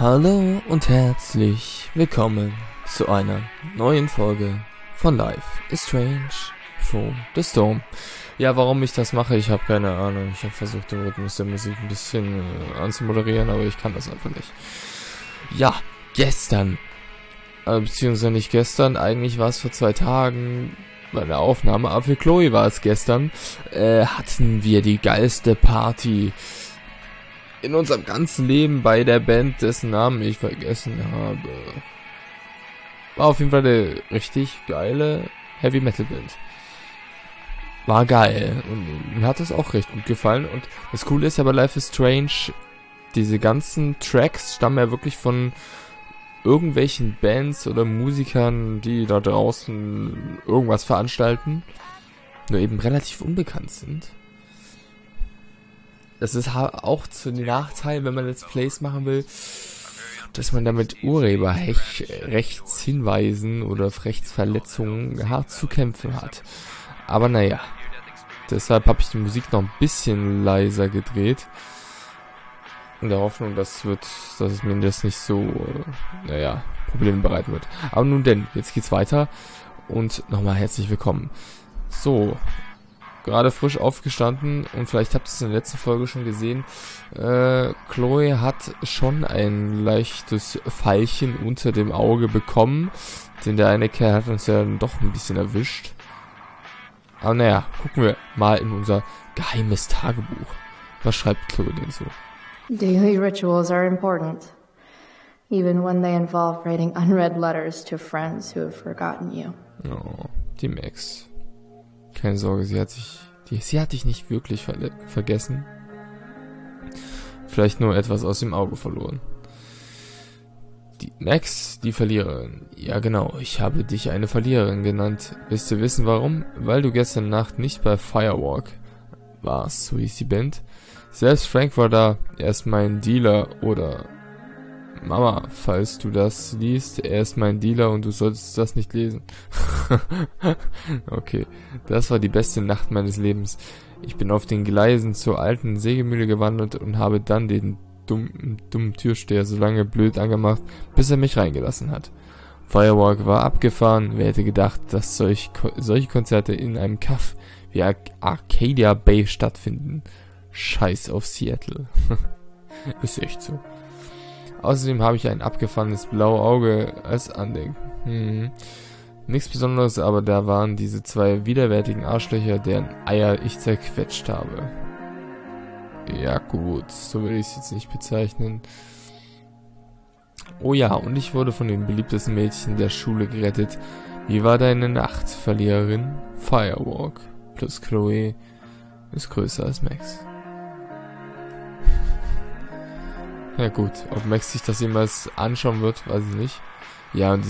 Hallo und herzlich willkommen zu einer neuen Folge von Life is Strange Before The Storm. Ja, warum ich das mache, ich habe keine Ahnung. Ich habe versucht, den Rhythmus der Musik ein bisschen anzumoderieren, aber ich kann das einfach nicht. Ja, gestern, beziehungsweise nicht gestern, eigentlich war es vor 2 Tagen bei der Aufnahme, aber für Chloe war es gestern, hatten wir die geilste Party in unserem ganzen Leben bei der Band, dessen Namen ich vergessen habe. War auf jeden Fall eine richtig geile Heavy Metal Band. War geil. Und mir hat das auch recht gut gefallen. Und das Coole ist ja bei Life is Strange, diese ganzen Tracks stammen ja wirklich von irgendwelchen Bands oder Musikern, die da draußen irgendwas veranstalten, nur eben relativ unbekannt sind. Das ist auch zu dem Nachteil, wenn man Let's Plays machen will, dass man damit Urheberrechtshinweisen oder Rechtsverletzungen hart zu kämpfen hat. Aber naja, deshalb habe ich die Musik noch ein bisschen leiser gedreht. In der Hoffnung, dass es mir das nicht so, naja, Probleme bereiten wird. Aber nun denn, jetzt geht's weiter und nochmal herzlich willkommen. So, gerade frisch aufgestanden und vielleicht habt ihr es in der letzten Folge schon gesehen, Chloe hat schon ein leichtes Pfeilchen unter dem Auge bekommen, denn der eine Kerl hat uns ja doch ein bisschen erwischt. Aber naja, gucken wir mal in unser geheimes Tagebuch. Was schreibt Chloe denn so? Daily rituals are important, even when they involve writing unread letters to friends who have forgotten you. Oh, die Max. Keine Sorge, sie hat dich nicht wirklich vergessen. Vielleicht nur etwas aus dem Auge verloren. Die Max, die Verliererin. Ja genau, ich habe dich eine Verliererin genannt. Willst du wissen warum? Weil du gestern Nacht nicht bei Firewalk warst, so hieß die Band. Selbst Frank war da, er ist mein Dealer, oder Mama, falls du das liest, er ist mein Dealer und du solltest das nicht lesen. Okay, das war die beste Nacht meines Lebens. Ich bin auf den Gleisen zur alten Sägemühle gewandert und habe dann den dummen Türsteher so lange blöd angemacht, bis er mich reingelassen hat. Firewalk war abgefahren, wer hätte gedacht, dass solche Konzerte in einem Kaff wie Arcadia Bay stattfinden. Scheiß auf Seattle. Ist echt so. Außerdem habe ich ein abgefahrenes blaues Auge als Andenken. Nichts Besonderes, aber da waren diese 2 widerwärtigen Arschlöcher, deren Eier ich zerquetscht habe. Ja gut, so will ich es jetzt nicht bezeichnen. Oh ja, und ich wurde von den beliebtesten Mädchen der Schule gerettet. Wie war deine Nacht, Verliererin? Firewalk plus Chloe ist größer als Max. Ja gut, ob Max sich das jemals anschauen wird, weiß ich nicht. Ja, und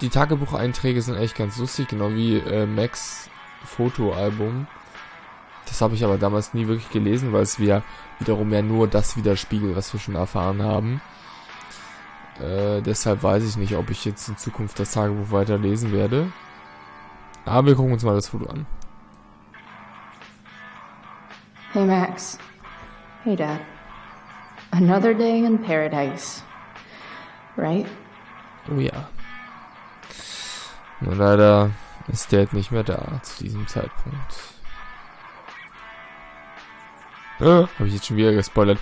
die Tagebucheinträge sind echt ganz lustig, genau wie Max Fotoalbum. Das habe ich aber damals nie wirklich gelesen, weil es wiederum ja nur das widerspiegelt, was wir schon erfahren haben. Deshalb weiß ich nicht, ob ich jetzt in Zukunft das Tagebuch weiterlesen werde. Aber wir gucken uns mal das Foto an. Hey Max. Hey Dad. Another day in paradise, right? Oh ja. Nur leider ist Dad nicht mehr da zu diesem Zeitpunkt. Habe ich jetzt schon wieder gespoilert.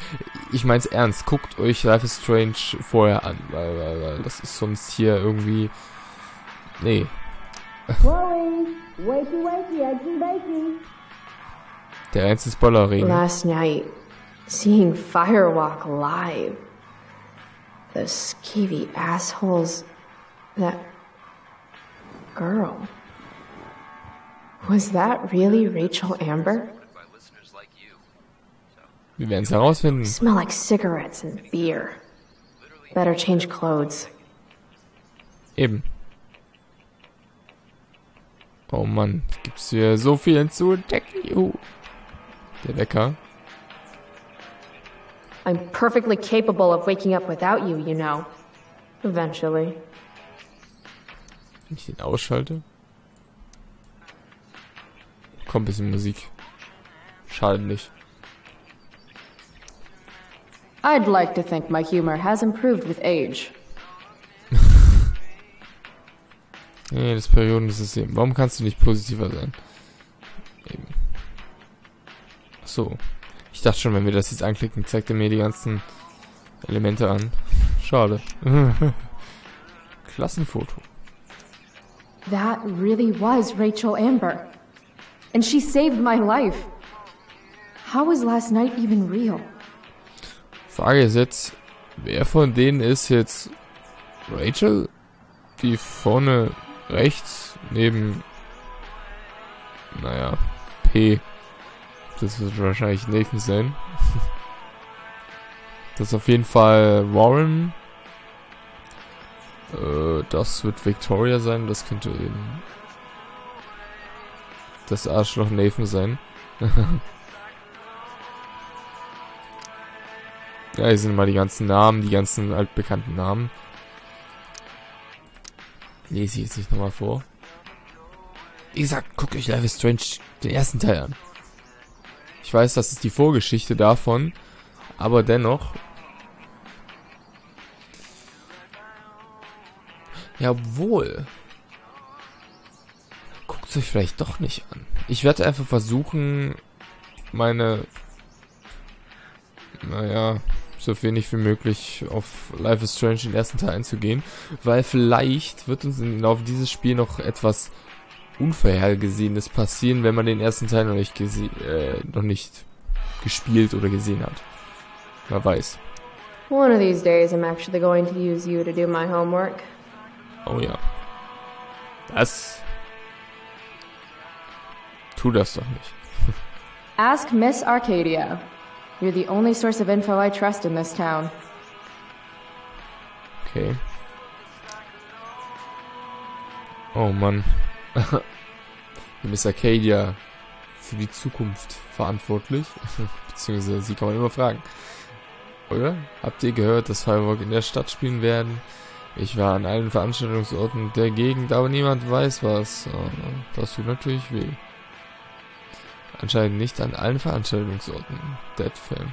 Ich mein's ernst, guckt euch Life is Strange vorher an, weil das ist sonst hier irgendwie... Nee. Chloe, wakey wakey, eggy bakey. Der einzige Spoiler-Regen. Last night. Seeing Firewalk live. Those skeevy assholes. That girl. Was that really Rachel Amber? Wir werden es herausfinden. Smell like cigarettes and beer. Better change clothes. Eben. Oh Mann, gibt's hier so viel zu entdecken. Juhu. Der Wecker. I'm perfectly capable of waking up without you, you know. Eventually. Wenn ich den ausschalte. Komm, bisschen Musik. Schade nicht. I'd like to think my humor has improved with age. Nee, das Periodensystem. Warum kannst du nicht positiver sein? Eben. Ach so. Ich dachte schon, wenn wir das jetzt anklicken, zeigt er mir die ganzen Elemente an. Schade. Klassenfoto. That really was Rachel Amber. And she saved my life. How was last night even real? Frage ist jetzt, wer von denen ist jetzt Rachel? Die vorne rechts neben, naja, P. Das wird wahrscheinlich Nathan sein. Das ist auf jeden Fall Warren. Das wird Victoria sein. Das könnte eben das Arschloch Nathan sein. Ja, hier sind mal die ganzen Namen, die ganzen altbekannten Namen. Lese ich jetzt nicht nochmal vor. Wie gesagt, guckt euch Life is Strange den ersten Teil an. Ich weiß, das ist die Vorgeschichte davon, aber dennoch... Ja, obwohl... Guckt es euch vielleicht doch nicht an. Ich werde einfach versuchen, meine... Naja... so wenig wie möglich auf Life is Strange den ersten Teil einzugehen, weil vielleicht wird uns im Laufe dieses Spiels noch etwas Unvorhergesehenes passieren, wenn man den ersten Teil noch nicht gespielt oder gesehen hat. Man weiß. One of these days I'm actually going to use you to do my homework. Oh ja. Das. Tu das doch nicht. Ask Miss Arcadia. You're the only source of info I trust in this town. Okay. Oh Mann. Miss Arcadia für die Zukunft verantwortlich. Beziehungsweise sie kann man immer fragen. Oder? Habt ihr gehört, dass Firewalk in der Stadt spielen werden? Ich war an allen Veranstaltungsorten der Gegend, aber niemand weiß was. Das tut natürlich weh. Anscheinend nicht an allen Veranstaltungsorten. Deadfilm.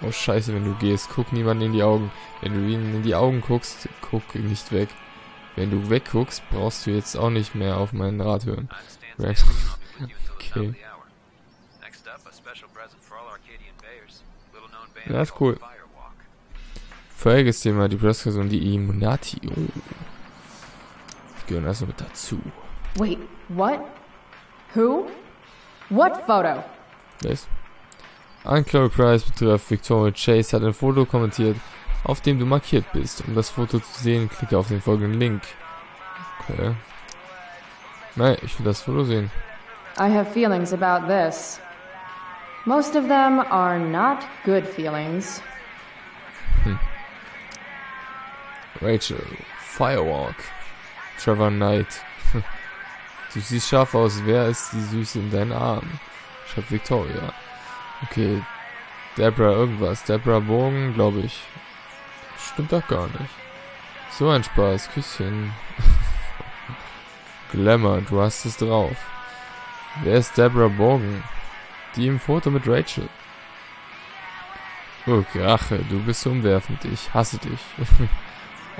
Oh scheiße, wenn du gehst, guck niemanden in die Augen. Wenn du ihnen in die Augen guckst, guck nicht weg. Wenn du wegguckst, brauchst du jetzt auch nicht mehr auf meinen Rat hören. Okay. Ja, ist cool. Voriges Thema, die Prescott und die Illuminati. Gehören also mit dazu. Wait, what? Who? What photo? Yes. Ein Chloe Price betrifft Victoria Chase hat ein Foto kommentiert, auf dem du markiert bist. Um das Foto zu sehen, klicke auf den folgenden Link. Okay. Nein, ich will das Foto sehen. I have feelings about this. Most of them are not good feelings. Rachel, Firewalk. Trevor Knight. Du siehst scharf aus. Wer ist die Süße in deinen Armen? Schreibt Victoria. Okay. Deborah irgendwas. Deborah Bogen, glaube ich. Stimmt doch gar nicht. So ein Spaß. Küsschen. Glamour, du hast es drauf. Wer ist Deborah Bogen? Die im Foto mit Rachel. Oh, Grache, du bist so umwerfend. Ich hasse dich.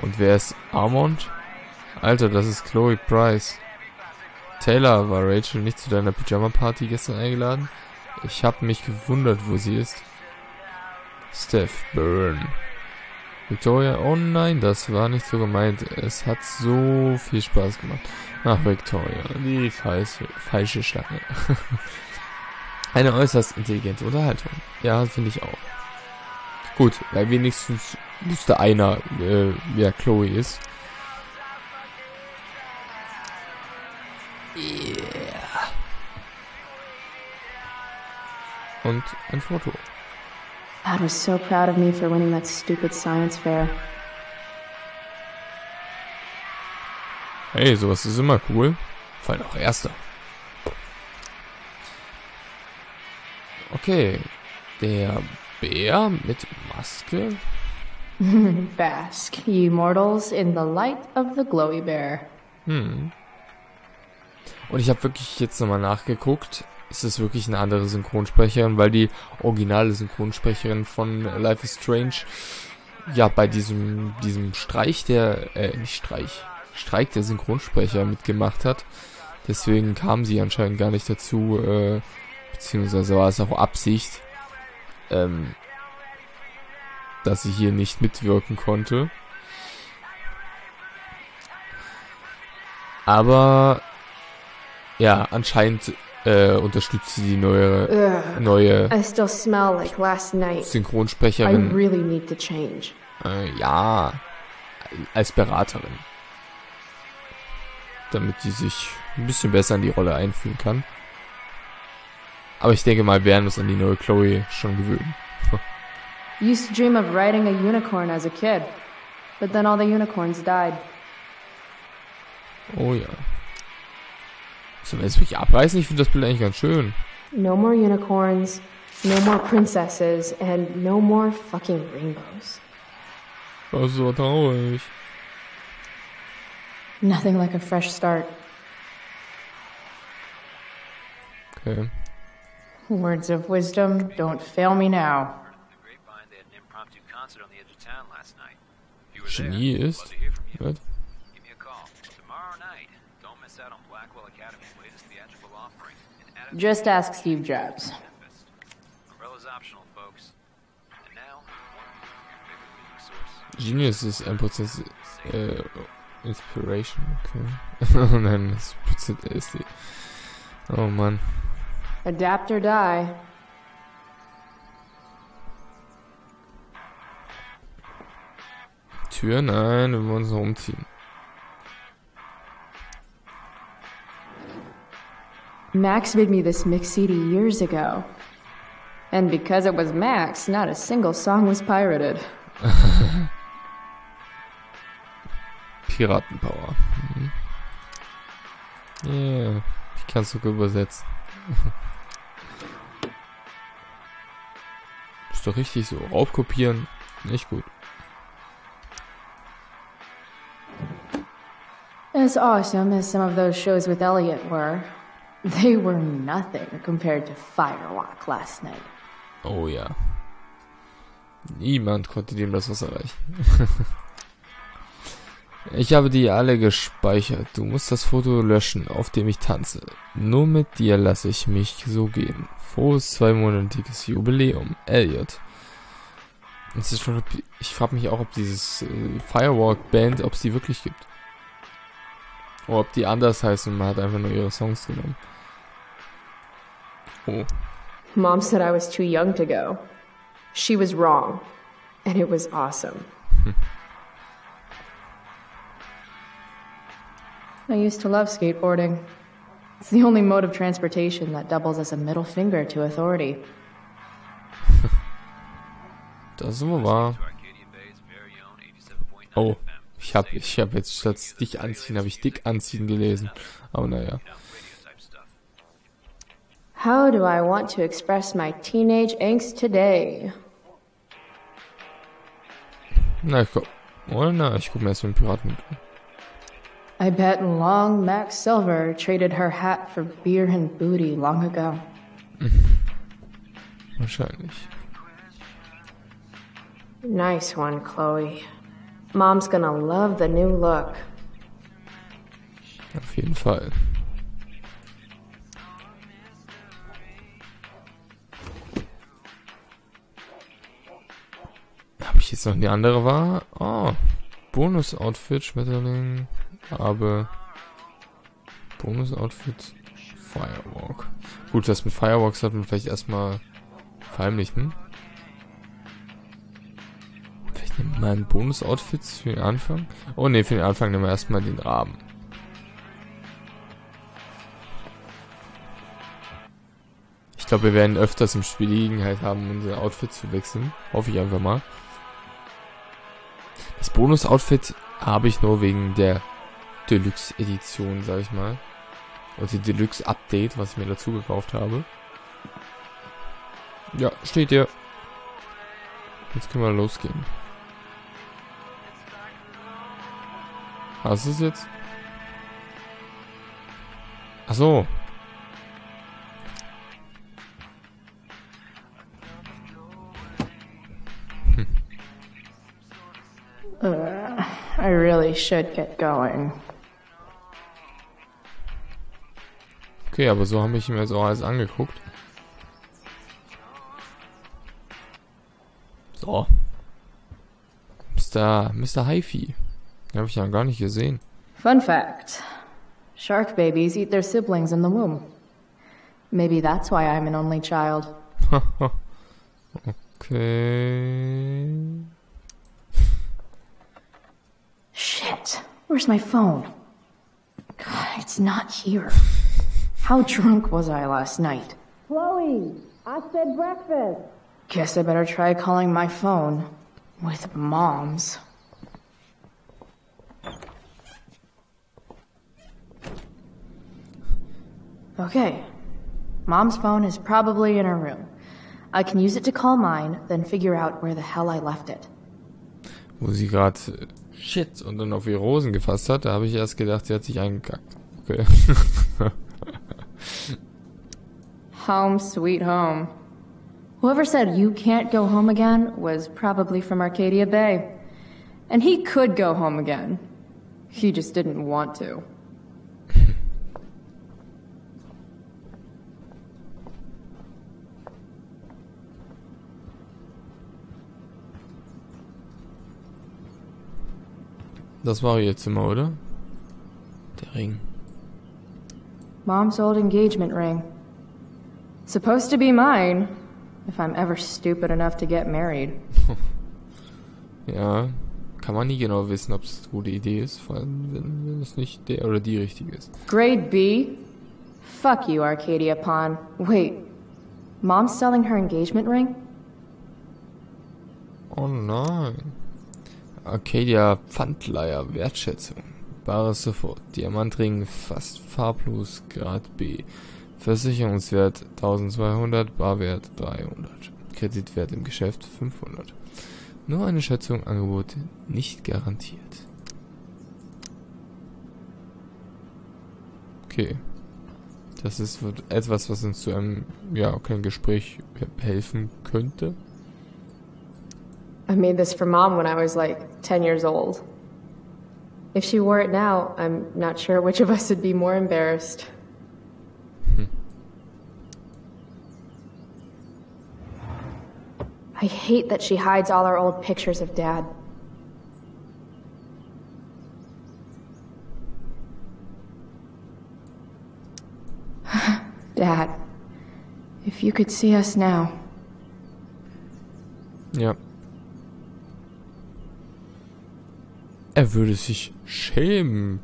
Und wer ist Armand? Alter, das ist Chloe Price. Taylor, war Rachel nicht zu deiner Pyjama-Party gestern eingeladen? Ich hab mich gewundert, wo sie ist. Steph Byrne. Victoria, oh nein, das war nicht so gemeint. Es hat so viel Spaß gemacht. Ach, Victoria, die falsche Schlange. Eine äußerst intelligente Unterhaltung. Ja, finde ich auch. Gut, weil wenigstens wusste einer, wer Chloe ist. Yeah. Und ein Foto. Dad was so proud of me for winning that stupid science fair. Hey, sowas ist immer cool. Vor allem auch Erster. Okay. Der Bär mit Maske. Bask, ye mortals, in the light of the glowy bear. Und ich habe wirklich jetzt nochmal nachgeguckt. ist es wirklich eine andere Synchronsprecherin, weil die originale Synchronsprecherin von Life is Strange ja bei diesem Streich der, Streik der Synchronsprecher mitgemacht hat. Deswegen kam sie anscheinend gar nicht dazu, beziehungsweise war es auch Absicht, dass sie hier nicht mitwirken konnte. Aber ja, anscheinend unterstützt sie die neue Synchronsprecherin. Ja, als Beraterin. Damit sie sich ein bisschen besser in die Rolle einfühlen kann. Aber ich denke mal, wir werden uns an die neue Chloe schon gewöhnen. Used to dream of riding a unicorn as a kid, but then all the unicorns died. Oh ja. Sollen wir jetzt wirklich abreißen? Ich finde das Bild eigentlich ganz schön. No more unicorns, no more princesses and no more fucking rainbows. Das ist aber traurig. Nothing like a fresh start. Okay. Words of wisdom, don't fail me now. Genie ist. What? Just ask Steve Jobs. Genius ist 1% Inspiration, okay. Nein, das ist die. Oh Mann. Adapt or die. Tür? Nein, wir wollen uns noch umziehen. Max made me this mix CD years ago. And because it was Max, not a single song was pirated. Piratenpower. Ja, yeah. Ich kann es sogar übersetzen. Ist doch richtig so. Raubkopieren, nicht gut. As awesome as some of those shows with Elliot were, they were nothing compared to Firewalk last night. Oh ja. Niemand konnte dem das was erreichen. Ich habe die alle gespeichert. Du musst das Foto löschen, auf dem ich tanze. Nur mit dir lasse ich mich so gehen. Frohes 2-monatiges Jubiläum, Elliot. Das ist schon, ich frage mich auch, ob dieses Firewalk-Band, ob es die wirklich gibt. Oder ob die anders heißt und man hat einfach nur ihre Songs genommen. Oh. Mom said I was too young to go. She was wrong. And it was awesome. I used to love skateboarding. It's the only mode of transportation that doubles as a middle finger to authority. Das ist wahr. Oh, ich hab jetzt statt dich anziehen, habe ich dick anziehen gelesen. Aber naja. How do I want to express my teenage angst today? Na, ich guck. Oh, na, ich guck mir erst mal den Piraten an. I bet long Max Silver traded her hat for beer and booty long ago. Wahrscheinlich. Nice one, Chloe. Mom's gonna love the new look. Auf jeden Fall. Hab ich jetzt noch eine andere Wahl? Oh, Bonus-Outfit, Schmetterling. Aber Bonus-Outfit Firewalk. Gut, das mit Firewalks hat man vielleicht erstmal verheimlichen. Vielleicht nehmen wir mal ein Bonus-Outfit für den Anfang. Oh ne, für den Anfang nehmen wir erstmal den Raben. Ich glaube, wir werden öfters im Spiel die Gelegenheit haben, unsere Outfits zu wechseln. Hoffe ich einfach mal. Das Bonus-Outfit habe ich nur wegen der Deluxe-Edition, sag ich mal. Und die Deluxe-Update, was ich mir dazu gekauft habe. Ja, steht hier. Jetzt können wir losgehen. Hast du es jetzt? Ach so. I really should get going. Okay, aber so habe ich mir das auch alles angeguckt. So. Mr. Hi-Fi. Den habe ich ja gar nicht gesehen. Fun fact. Shark babies eat their siblings in the womb. Maybe that's why I'm an only child. Okay. Shit. Where's my phone? God, it's not here. How drunk was I last night? Chloe, I said breakfast. Guess I better try calling my phone. With moms. Okay. Mom's phone is probably in her room. I can use it to call mine, then figure out where the hell I left it. Wo sie gerade Shit und dann auf ihre Rosen gefasst hat, da habe ich erst gedacht, sie hat sich eingekackt. Okay. Home sweet home. Whoever said you can't go home again was probably from Arcadia Bay. And he could go home again. He just didn't want to. Das war ihr Zimmer, oder? Der Ring. Mom's old engagement ring. Supposed to be mine. If I'm ever stupid enough to get married. Ja, kann man nie genau wissen, ob es eine gute Idee ist, vor allem wenn es nicht der oder die richtige ist. Grade B? Fuck you, Arcadia Pond. Wait, Mom's selling her engagement ring? Oh nein. Arcadia Pfandleier, Wertschätzung. Bares sofort. Diamantring fast farblos, Grad B. Versicherungswert 1200, Barwert 300, Kreditwert im Geschäft 500. Nur eine Schätzung, Angebot nicht garantiert. Okay, das ist etwas, was uns zu einem Gespräch helfen könnte. I made this for Mom when I was like 10 years old. If she wore it now, I'm not sure which of us would be more embarrassed. I hate that she hides all our old pictures of Dad. Dad, if you could see us now. Ja. Er würde sich schämen.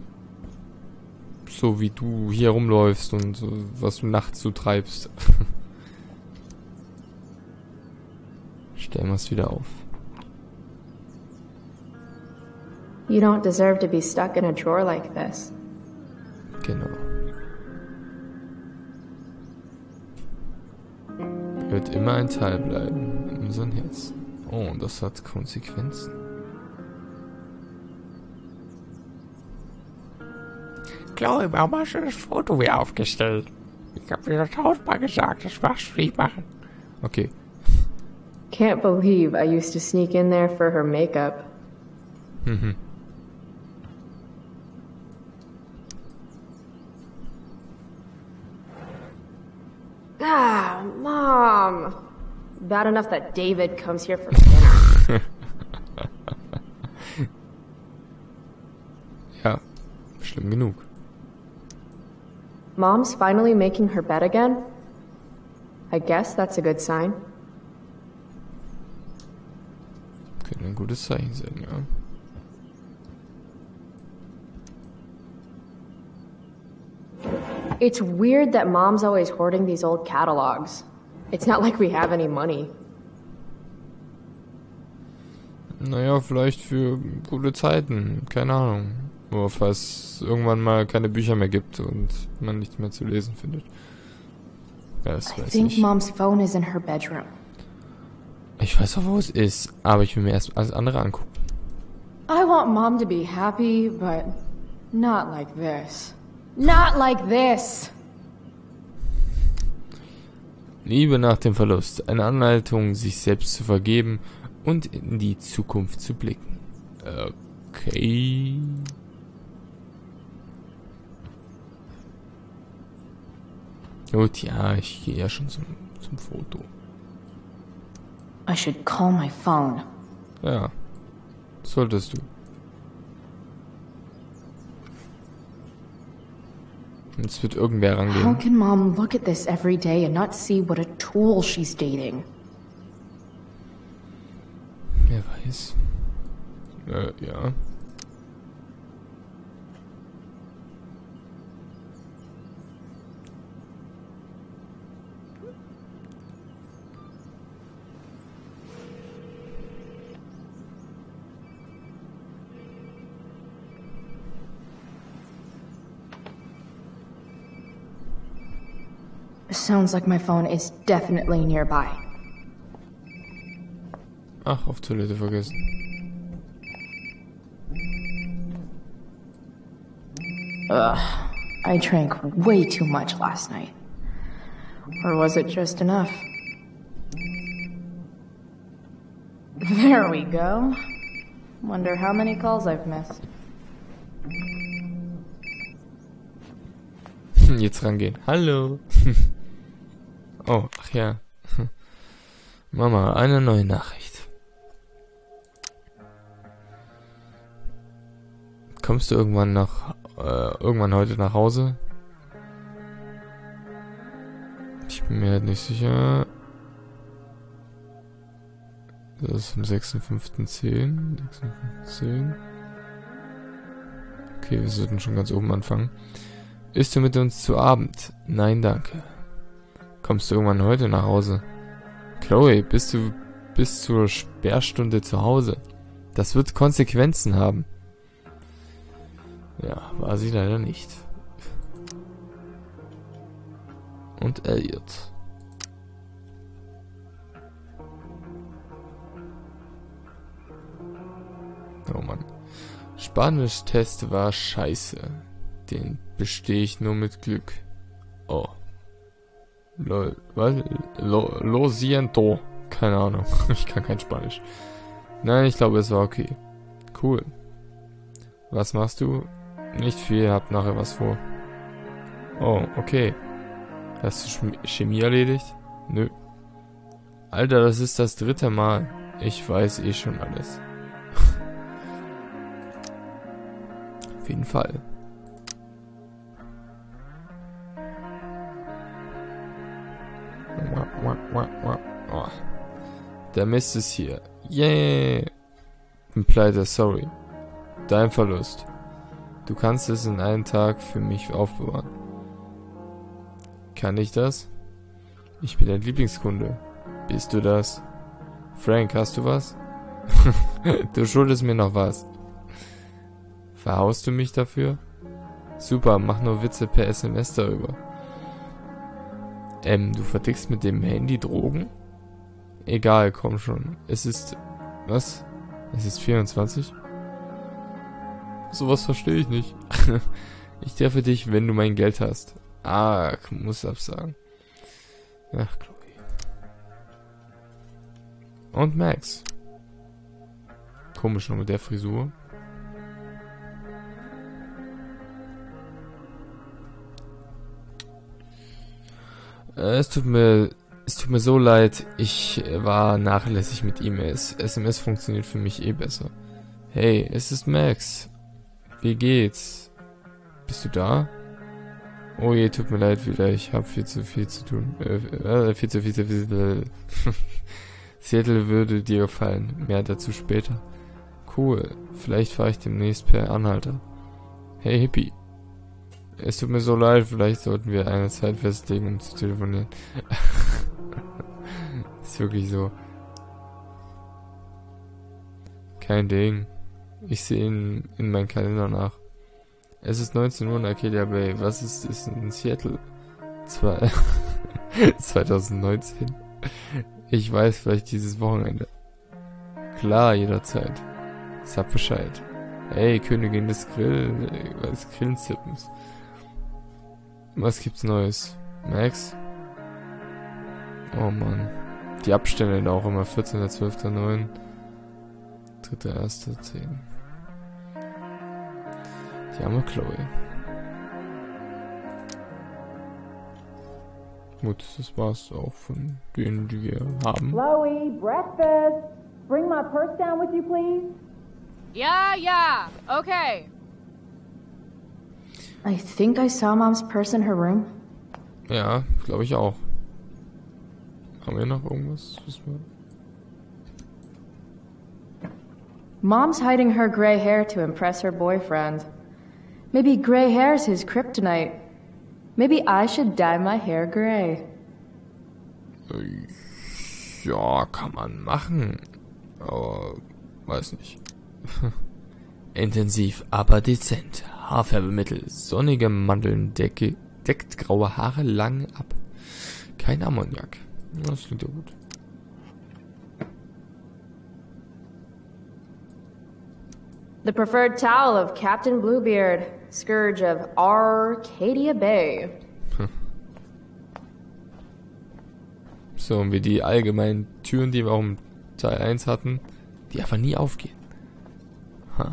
So wie du hier rumläufst und was du nachts so treibst. Stellen wir es wieder auf. You don't deserve to be stuck in a drawer like this. Genau. Wird immer ein Teil bleiben in unserem Herzen. Oh, und das hat Konsequenzen. Chloe, warum hast du das Foto wieder aufgestellt? Ich habe dir das tausendmal gesagt, das machst du nicht machen. Okay. Can't believe I used to sneak in there for her makeup. Mhm. Ah, Mom. Bad enough that David comes here for dinner. Ja, schlimm genug. Mom's finally making her bed again. I guess that's a good sign. Könnte ein gutes Zeichen sein, ja. It's weird that Mom's always hoarding these old catalogs. It's not like we have any money. Naja, vielleicht für gute Zeiten, keine Ahnung. Nur falls es irgendwann mal keine Bücher mehr gibt und man nichts mehr zu lesen findet. Ja, das weiß ich. I think Mom's phone is in her bedroom. Ich weiß auch, wo es ist, aber ich will mir erst alles andere angucken. I want Mom to be happy, but not like this. Not like this. Liebe nach dem Verlust, eine Anleitung, sich selbst zu vergeben und in die Zukunft zu blicken. Okay. Gut, ja, ich gehe ja schon zum Foto. I should call my phone. Ja, solltest du. Jetzt wird irgendwer rangehen. How can Mom look at this every day and not see what a tool she's dating? Wer weiß? Ja. Sounds like my phone is definitely nearby. Ach, auf Toilette vergessen. Ugh, I drank way too much last night. Or was it just enough? There we go. Wonder how many calls I've missed. Jetzt rangehen. Hallo. Oh, ach ja. Mama, eine neue Nachricht. Kommst du irgendwann heute nach Hause? Ich bin mir halt nicht sicher. Das ist vom 6.5.10. 6.5.10. Okay, wir sollten schon ganz oben anfangen. Isst du mit uns zu Abend? Nein, danke. Kommst du irgendwann heute nach Hause? Chloe, bist du bis zur Sperrstunde zu Hause? Das wird Konsequenzen haben. Ja, war sie leider nicht. Und Elliot. Oh Mann. Spanisch-Test war scheiße. Den bestehe ich nur mit Glück. Oh. Lo siento. Keine Ahnung. Ich kann kein Spanisch. Nein, ich glaube, es war okay. Cool. Was machst du? Nicht viel, hab nachher was vor. Oh, okay. Hast du Chemie erledigt? Nö. Alter, das ist das 3. Mal. Ich weiß eh schon alles. Auf jeden Fall. Oh. Der Mist ist hier. Yeah. Bin pleite, sorry. Dein Verlust. Du kannst es in einem Tag für mich aufbewahren. Kann ich das? Ich bin dein Lieblingskunde. Bist du das? Frank, hast du was? Du schuldest mir noch was. Verhaust du mich dafür? Super, mach nur Witze per SMS darüber. Du vertickst mit dem Handy Drogen? Egal, komm schon. Es ist... Was? Es ist 24? Sowas verstehe ich nicht. Ich treffe dich, wenn du mein Geld hast. Ah, muss absagen. Ach, Chloe. Und Max. Komisch, nur mit der Frisur. Es tut mir so leid, ich war nachlässig mit E-Mails. SMS funktioniert für mich eh besser. Hey, es ist Max. Wie geht's? Bist du da? Oh je, tut mir leid wieder, ich hab viel zu tun. Seattle würde dir gefallen, mehr dazu später. Cool, vielleicht fahre ich demnächst per Anhalter. Hey Hippie. Es tut mir so leid, vielleicht sollten wir eine Zeit festlegen, um zu telefonieren. Ist wirklich so. Kein Ding. Ich sehe in meinen Kalender nach. Es ist 19 Uhr in Arcadia Bay. Was ist in Seattle? 2019. Ich weiß, vielleicht dieses Wochenende. Klar, jederzeit. Sag Bescheid. Hey, Königin des Grillenzippens. Was gibt's Neues? Max? Oh Mann. Die Abstände da auch immer. 14.12.9. 3.1.10. Die arme Chloe. Gut, das war's auch von denen, die wir haben. Chloe, breakfast. Bring my purse down with you, please. Yeah, yeah. Okay. I think I saw Mom's purse in her room. Ja, glaube ich auch. Haben wir noch irgendwas? Mom's hiding her gray hair to impress her boyfriend. Maybe gray hair's his kryptonite. Maybe I should dye my hair gray. Ja, kann man machen. Aber weiß nicht. Intensiv, aber dezent. Haarfärbemittel, sonnige Mandeln, deckt graue Haare lang ab. Kein Ammoniak. Das klingt ja gut. The preferred towel of Captain Bluebeard, scourge of Arcadia Bay. So, und wie die allgemeinen Türen, die wir auch im Teil 1 hatten, die einfach nie aufgehen. Ha.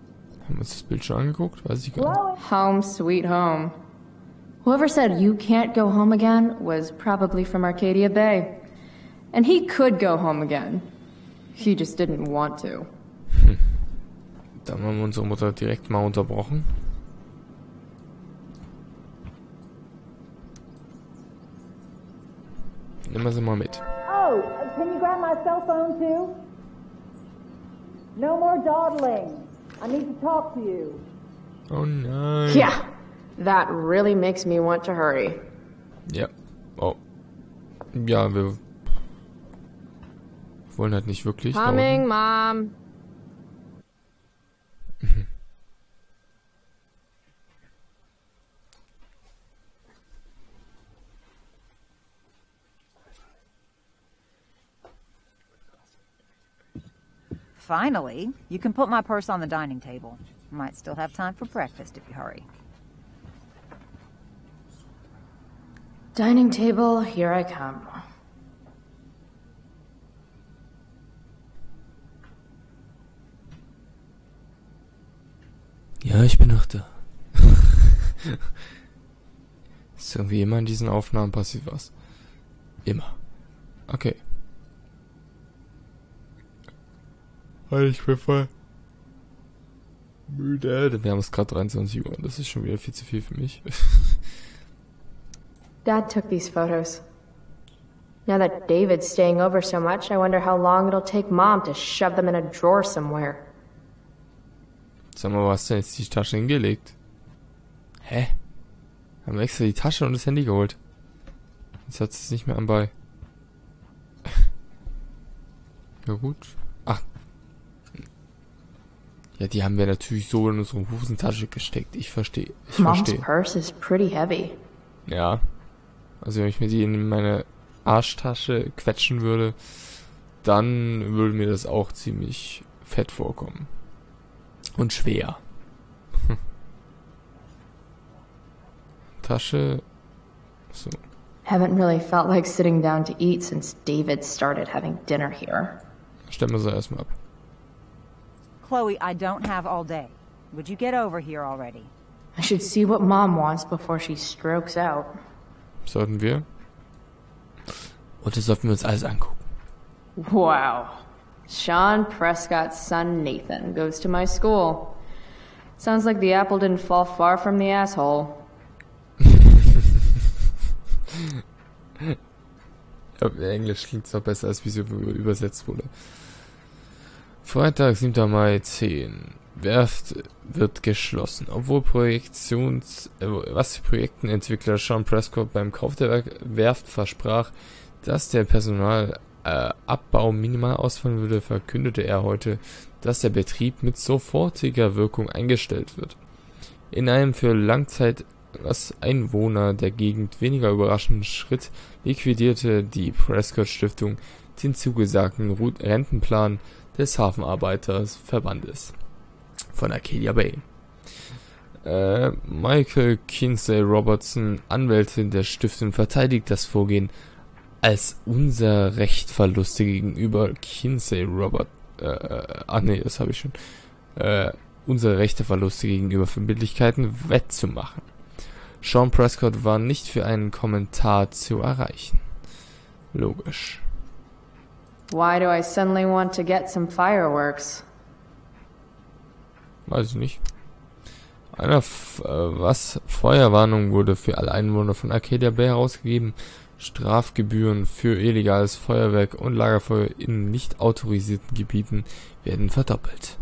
Haben wir uns das Bild schon angeguckt? Weiß ich gar nicht. Home sweet home. Whoever said you can't go home again was probably from Arcadia Bay. And he could go home again. He just didn't want to. Dann haben wir unsere Mutter direkt mal unterbrochen. Nimm sie mal mit. Oh, can you grab my cell phone too? No more dawdling. I need to talk to you. Oh nein. Yeah, that really makes me want to hurry. Ja. Oh. Ja, wir wollen halt nicht wirklich. Coming, Mom. Finally, you can put my purse on the dining table. Might still have time for breakfast if you hurry. Dining table, here I come. Ja, ich bin noch da. So wie immer in diesen Aufnahmen passiert was. Immer. Okay. Ich bin voll müde. Wir haben es gerade 23 Uhr. Das ist schon wieder viel zu viel für mich. Dad took these photos. Now that David's staying over so much, I wonder how long it'll take Mom to shove them in a drawer somewhere. Sag mal, wo hast du jetzt die Tasche hingelegt? Hä? Haben wir extra die Tasche und das Handy geholt. Jetzt hat sie es nicht mehr anbei. Ja gut. Ach. Ja, die haben wir natürlich so in unsere Hosentasche gesteckt. Ich verstehe. Mom's purse is pretty heavy. Ja. Also wenn ich mir die in meine Arschtasche quetschen würde, dann würde mir das auch ziemlich fett vorkommen. Und schwer. Tasche. So. Haven't really felt like sitting down to eat since David started having dinner here. Stemmen wir so erstmal ab. Chloe, I don't have all day. Would you get over here already? I should see what Mom wants before she strokes out. Sollten wir? Und das sollten wir uns alles angucken. Wow. Sean Prescott's son Nathan goes to my school. Sounds like the apple didn't fall far from the asshole. Englisch klingt's noch besser, als wie sie übersetzt wurde. Freitag, 7. Mai, 10. Werft wird geschlossen. Obwohl Projektenentwickler Sean Prescott beim Kauf der Werft versprach, dass der Personalabbau minimal ausfallen würde, verkündete er heute, dass der Betrieb mit sofortiger Wirkung eingestellt wird. In einem für Langzeiteinwohner der Gegend weniger überraschenden Schritt liquidierte die Prescott-Stiftung den zugesagten Rentenplan des Hafenarbeiterverbandes von Arcadia Bay. Michael Kinsey Robertson, Anwältin der Stiftung, verteidigt das Vorgehen als unser Rechtverluste gegenüber Kinsey Robert, das habe ich schon, unsere Rechteverluste gegenüber Verbindlichkeiten wettzumachen. Sean Prescott war nicht für einen Kommentar zu erreichen. Logisch. Why do I suddenly want to get some fireworks? Weiß ich nicht. Feuerwarnung wurde für alle Einwohner von Arcadia Bay herausgegeben. Strafgebühren für illegales Feuerwerk und Lagerfeuer in nicht autorisierten Gebieten werden verdoppelt.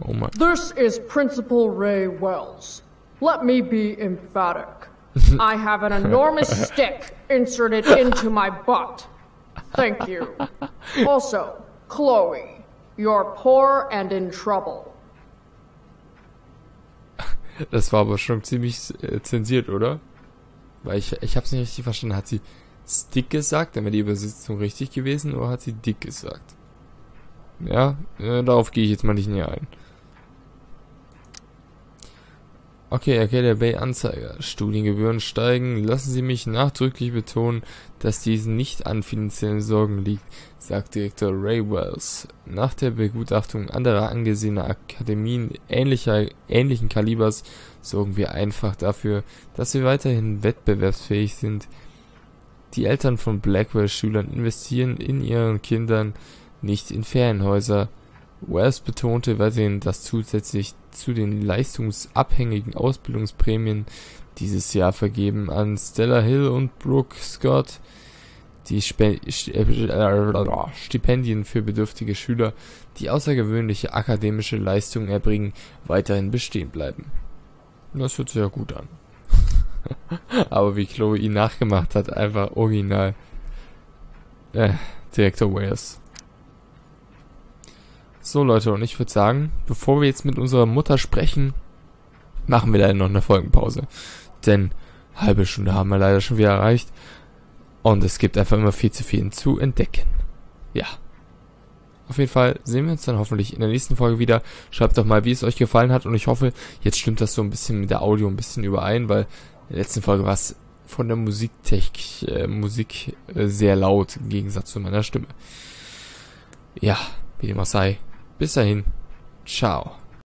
Oh mein. This is Principal Ray Wells. Let me be emphatic. I have an enormous stick inserted into my butt. Thank you. Also, Chloe, you're poor and in trouble. Das war aber schon ziemlich zensiert, oder? Weil ich hab's nicht richtig verstanden. Hat sie Stick gesagt? Dann wäre die Übersetzung richtig gewesen, oder hat sie Dick gesagt? Ja, darauf gehe ich jetzt mal nicht näher ein. Okay, Arcadia Bay Anzeiger. Studiengebühren steigen. Lassen Sie mich nachdrücklich betonen, dass dies nicht an finanziellen Sorgen liegt, sagt Direktor Ray Wells. Nach der Begutachtung anderer angesehener Akademien ähnlichen Kalibers sorgen wir einfach dafür, dass wir weiterhin wettbewerbsfähig sind. Die Eltern von Blackwell-Schülern investieren in ihren Kindern, nicht in Ferienhäuser. Wells betonte weiterhin, dass zusätzlich zu den leistungsabhängigen Ausbildungsprämien dieses Jahr vergeben an Stella Hill und Brooke Scott die Stipendien für bedürftige Schüler, die außergewöhnliche akademische Leistungen erbringen, weiterhin bestehen bleiben. Das hört sich ja gut an. Aber wie Chloe ihn nachgemacht hat, einfach original. Direktor Wells. So Leute, und ich würde sagen, bevor wir jetzt mit unserer Mutter sprechen, machen wir leider noch eine Folgenpause. Denn eine halbe Stunde haben wir leider schon wieder erreicht. Und es gibt einfach immer viel zu viel zu entdecken. Ja. Auf jeden Fall sehen wir uns dann hoffentlich in der nächsten Folge wieder. Schreibt doch mal, wie es euch gefallen hat. Und ich hoffe, jetzt stimmt das so ein bisschen mit der Audio ein bisschen überein, weil in der letzten Folge war es von der Musik sehr laut, im Gegensatz zu meiner Stimme. Ja, wie dem auch sei. Bis dahin, ciao.